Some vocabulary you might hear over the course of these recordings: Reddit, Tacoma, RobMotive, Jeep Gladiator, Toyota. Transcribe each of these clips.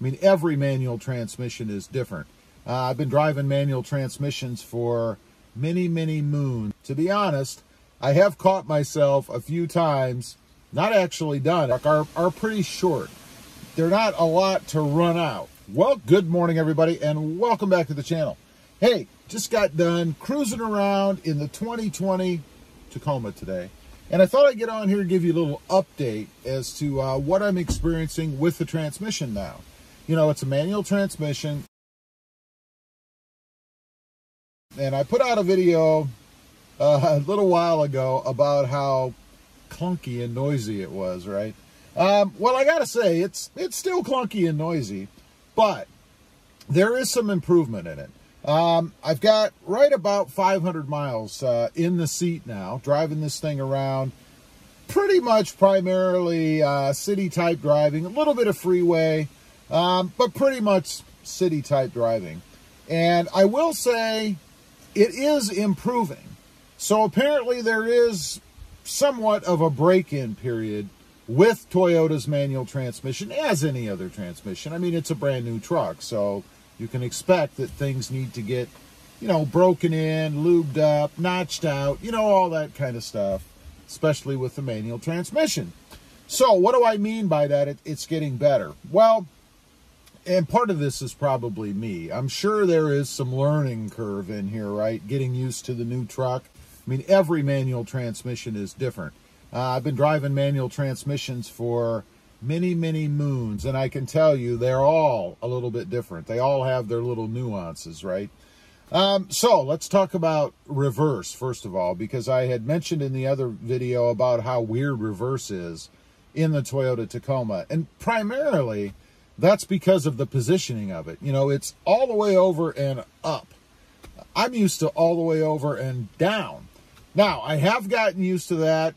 I mean, every manual transmission is different. I've been driving manual transmissions for many, many moons. To be honest, I have caught myself a few times, not actually done, are pretty short. They're not a lot to run out. Well, good morning, everybody, and welcome back to the channel. Hey, just got done cruising around in the 2020 Tacoma today, and I thought I'd get on here and give you a little update as to what I'm experiencing with the transmission now. You know, it's a manual transmission, and I put out a video a little while ago about how clunky and noisy it was, right? Well, I gotta say, it's still clunky and noisy, but there is some improvement in it. I've got right about 500 miles in the seat now, driving this thing around, pretty much primarily city-type driving, a little bit of freeway, but pretty much city-type driving. And I will say it is improving. So apparently there is somewhat of a break-in period with Toyota's manual transmission, as any other transmission. I mean, it's a brand new truck, so you can expect that things need to get, you know, broken in, lubed up, notched out, you know, all that kind of stuff, especially with the manual transmission. So what do I mean by that? It's getting better. Well, and part of this is probably me. I'm sure there is some learning curve in here, right? Getting used to the new truck. I mean, every manual transmission is different. I've been driving manual transmissions for many, many moons, and I can tell you they're all a little bit different. They all have their little nuances, right? So let's talk about reverse, first of all, because I had mentioned in the other video about how weird reverse is in the Toyota Tacoma, and primarily that's because of the positioning of it. You know, it's all the way over and up. I'm used to all the way over and down. Now, I have gotten used to that.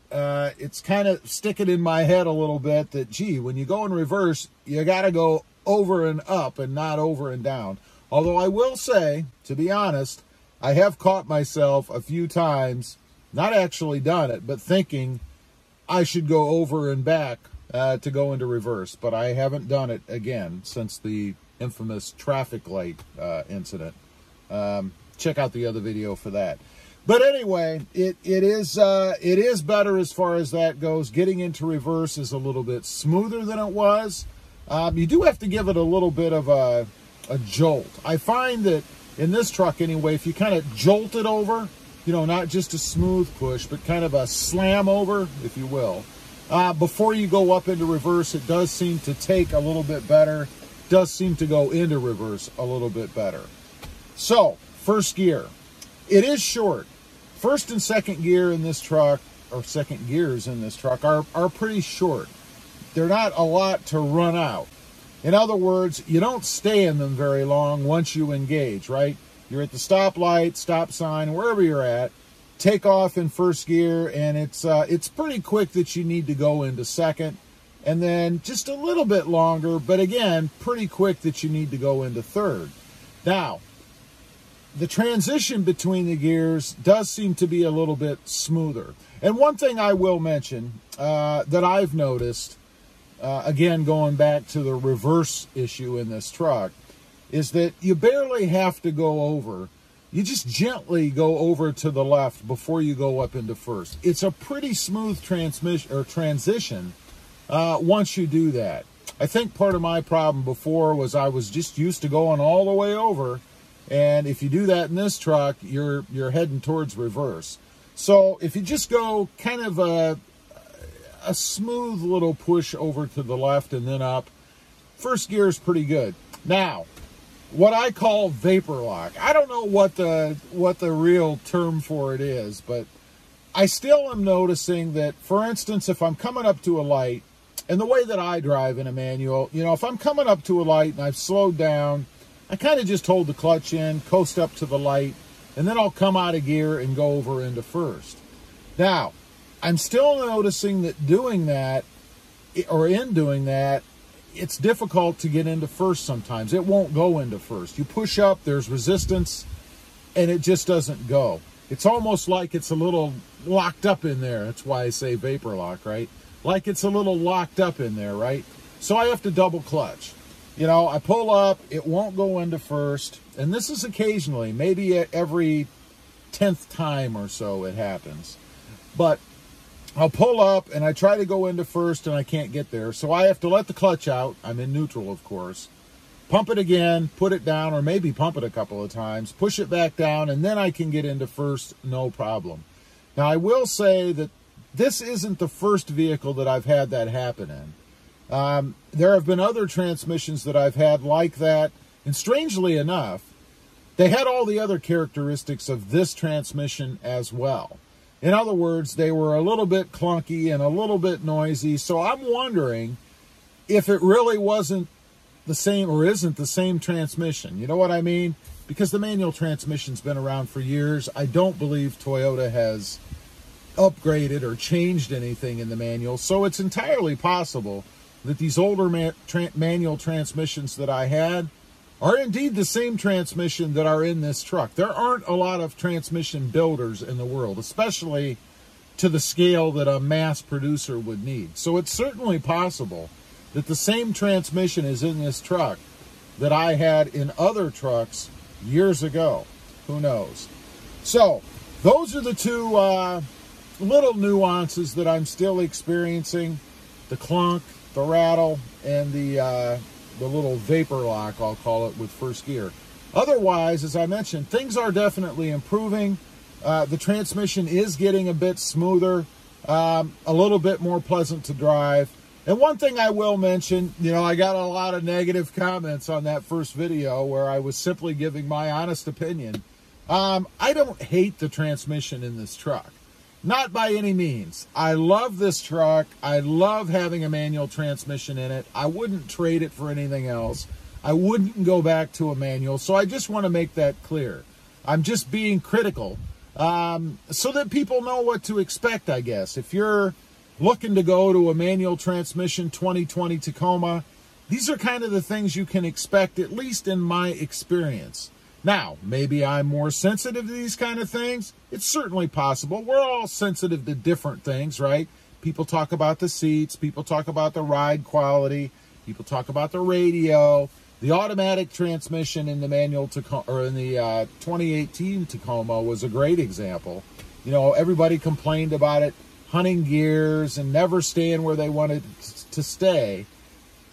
It's kind of sticking in my head a little bit that, gee, when you go in reverse, you got to go over and up and not over and down. Although I will say, to be honest, I have caught myself a few times, not actually done it, but thinking I should go over and back to go into reverse. But I haven't done it again since the infamous traffic light incident. Check out the other video for that. But anyway, it is better as far as that goes. Getting into reverse is a little bit smoother than it was. You do have to give it a little bit of a jolt. I find that in this truck anyway, if you kind of jolt it over, you know, not just a smooth push, but kind of a slam over, if you will, before you go up into reverse, it does seem to take a little bit better. Does seem to go into reverse a little bit better. So, first gear. It is short. First and second gear in this truck, or second gears in this truck, are pretty short. They're not a lot to run out. In other words, you don't stay in them very long once you engage, right? You're at the stoplight, stop sign, wherever you're at, take off in first gear, and it's pretty quick that you need to go into second, and then just a little bit longer, but again, pretty quick that you need to go into third. Now, the transition between the gears does seem to be a little bit smoother. And one thing I will mention that I've noticed, again, going back to the reverse issue in this truck, is that you barely have to go over. You just gently go over to the left before you go up into first. It's a pretty smooth transition once you do that. I think part of my problem before was I was just used to going all the way over. And if you do that in this truck, you're heading towards reverse. So if you just go kind of a smooth little push over to the left and then up, first gear is pretty good. Now, what I call vapor lock. I don't know what the real term for it is, but I still am noticing that, for instance, if I'm coming up to a light, and the way that I drive in a manual, you know, if I'm coming up to a light and I've slowed down, I kind of just hold the clutch in, coast up to the light, and then I'll come out of gear and go over into first. Now, I'm still noticing that doing that, or in doing that, it's difficult to get into first sometimes. It won't go into first. You push up, there's resistance, and it just doesn't go. It's almost like it's a little locked up in there. That's why I say vapor lock, right? Like it's a little locked up in there, right? So I have to double clutch. You know, I pull up, it won't go into first, and this is occasionally, maybe every 10th time or so it happens. But I'll pull up and I try to go into first and I can't get there, so I have to let the clutch out. I'm in neutral, of course. Pump it again, put it down, or maybe pump it a couple of times, push it back down, and then I can get into first, no problem. Now, I will say that this isn't the first vehicle that I've had that happen in. There have been other transmissions that I've had like that, and strangely enough, they had all the other characteristics of this transmission as well. In other words, they were a little bit clunky and a little bit noisy, so I'm wondering if it really wasn't the same, or isn't the same transmission. You know what I mean? Because the manual transmission's been around for years. I don't believe Toyota has upgraded or changed anything in the manual, so it's entirely possible that these older manual transmissions that I had are indeed the same transmission that are in this truck. There aren't a lot of transmission builders in the world, especially to the scale that a mass producer would need. So it's certainly possible that the same transmission is in this truck that I had in other trucks years ago. Who knows? So those are the two little nuances that I'm still experiencing. The clunk, the rattle, and the little vapor lock, I'll call it, with first gear. Otherwise, as I mentioned, things are definitely improving. The transmission is getting a bit smoother, a little bit more pleasant to drive. And one thing I will mention, you know, I got a lot of negative comments on that first video where I was simply giving my honest opinion. I don't hate the transmission in this truck. Not by any means. I love this truck. I love having a manual transmission in it. I wouldn't trade it for anything else. I wouldn't go back to a manual. So I just want to make that clear. I'm just being critical, so that people know what to expect, I guess. If you're looking to go to a manual transmission 2020 Tacoma, these are kind of the things you can expect, at least in my experience. Now, maybe I'm more sensitive to these kind of things. It's certainly possible. We're all sensitive to different things, right? People talk about the seats. People talk about the ride quality. People talk about the radio. The automatic transmission in the manual Tacoma, or in the 2018 Tacoma, was a great example. You know, everybody complained about it hunting gears and never staying where they wanted to stay.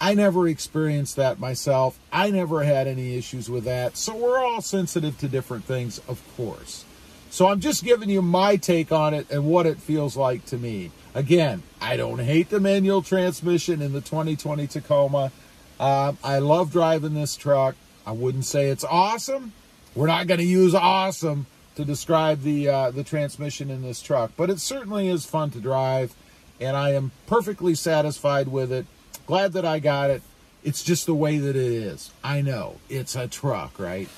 I never experienced that myself. I never had any issues with that. So we're all sensitive to different things, of course. So I'm just giving you my take on it and what it feels like to me. Again, I don't hate the manual transmission in the 2020 Tacoma. I love driving this truck. I wouldn't say it's awesome. We're not going to use awesome to describe the transmission in this truck, but it certainly is fun to drive, and I am perfectly satisfied with it. Glad that I got it. It's just the way that it is. I know, it's a truck, right?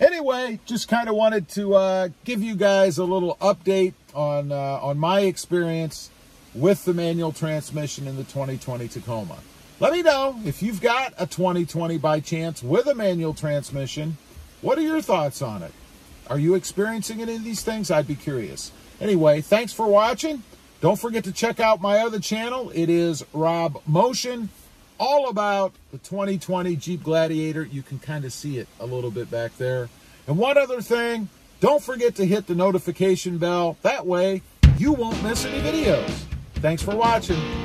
Anyway, just kind of wanted to give you guys a little update on my experience with the manual transmission in the 2020 Tacoma. Let me know if you've got a 2020 by chance with a manual transmission. What are your thoughts on it? Are you experiencing any of these things? I'd be curious. Anyway, thanks for watching. Don't forget to check out my other channel. It is Rob Motion, all about the 2020 Jeep Gladiator. You can kind of see it a little bit back there. And one other thing, don't forget to hit the notification bell. That way, you won't miss any videos. Thanks for watching.